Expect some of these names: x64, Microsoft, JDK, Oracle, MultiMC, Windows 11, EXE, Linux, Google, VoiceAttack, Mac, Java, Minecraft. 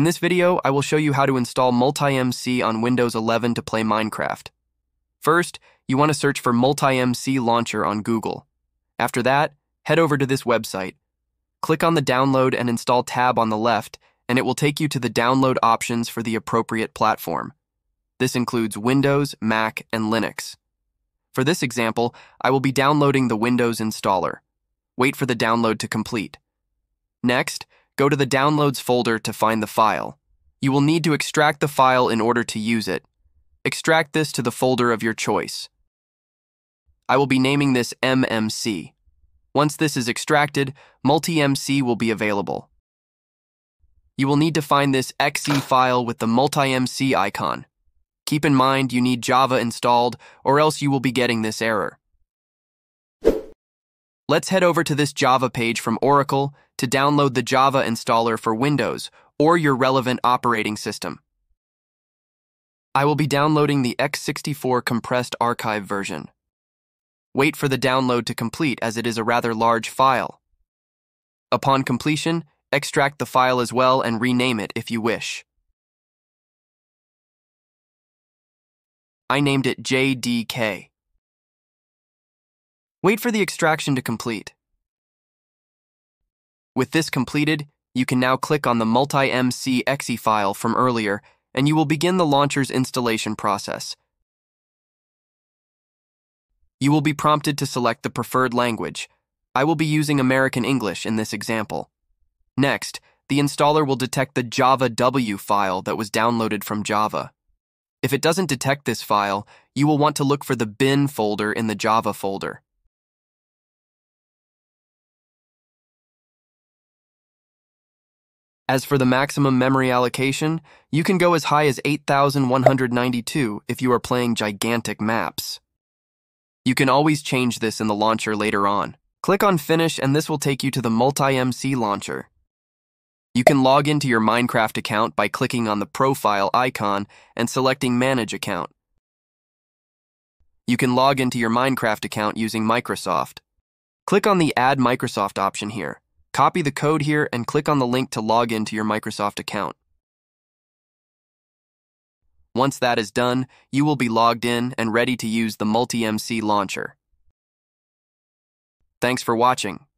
In this video, I will show you how to install MultiMC on Windows 11 to play Minecraft. First, you want to search for MultiMC Launcher on Google. After that, head over to this website. Click on the Download and Install tab on the left, and it will take you to the download options for the appropriate platform. This includes Windows, Mac, and Linux. For this example, I will be downloading the Windows installer. Wait for the download to complete. Next, go to the Downloads folder to find the file. You will need to extract the file in order to use it. Extract this to the folder of your choice. I will be naming this MMC. Once this is extracted, MultiMC will be available. You will need to find this .exe file with the MultiMC icon. Keep in mind you need Java installed, or else you will be getting this error. Let's head over to this Java page from Oracle to download the Java installer for Windows or your relevant operating system. I will be downloading the x64 compressed archive version. Wait for the download to complete as it is a rather large file. Upon completion, extract the file as well and rename it if you wish. I named it JDK. Wait for the extraction to complete. With this completed, you can now click on the MultiMC .exe file from earlier, and you will begin the launcher's installation process. You will be prompted to select the preferred language. I will be using American English in this example. Next, the installer will detect the Java W file that was downloaded from Java. If it doesn't detect this file, you will want to look for the bin folder in the Java folder. As for the maximum memory allocation, you can go as high as 8,192 if you are playing gigantic maps. You can always change this in the launcher later on. Click on Finish and this will take you to the MultiMC launcher. You can log into your Minecraft account by clicking on the profile icon and selecting Manage Account. You can log into your Minecraft account using Microsoft. Click on the Add Microsoft option here. Copy the code here and click on the link to log in to your Microsoft account. Once that is done, you will be logged in and ready to use the MultiMC launcher. Thanks for watching.